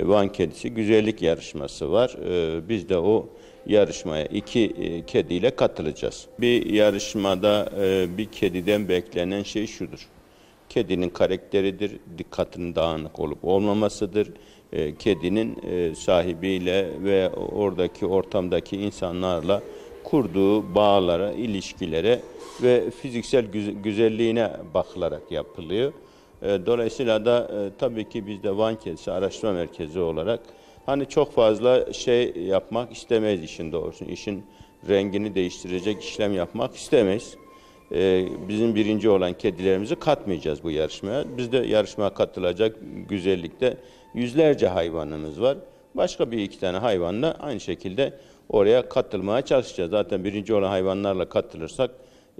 Van Kedisi güzellik yarışması var. Biz de o yarışmaya 2 kediyle katılacağız. Bir yarışmada bir kediden beklenen şey şudur. Kedinin karakteridir, dikkatinin dağınık olup olmamasıdır. Kedinin sahibiyle ve oradaki ortamdaki insanlarla kurduğu bağlara, ilişkilere ve fiziksel güzelliğine bakılarak yapılıyor. Dolayısıyla da tabii ki biz de Van Kedisi Araştırma Merkezi olarak hani çok fazla şey yapmak istemeyiz işin doğrusu. İşin rengini değiştirecek işlem yapmak istemeyiz. Bizim birinci olan kedilerimizi katmayacağız bu yarışmaya. Biz de yarışmaya katılacak güzellikte yüzlerce hayvanımız var. Başka bir 2 tane hayvanla aynı şekilde oraya katılmaya çalışacağız. Zaten birinci olan hayvanlarla katılırsak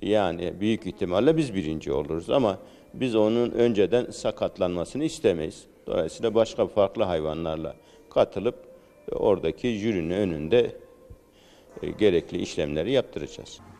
yani büyük ihtimalle biz birinci oluruz ama biz onun önceden sakatlanmasını istemeyiz. Dolayısıyla başka farklı hayvanlarla katılıp oradaki jürinin önünde gerekli işlemleri yaptıracağız.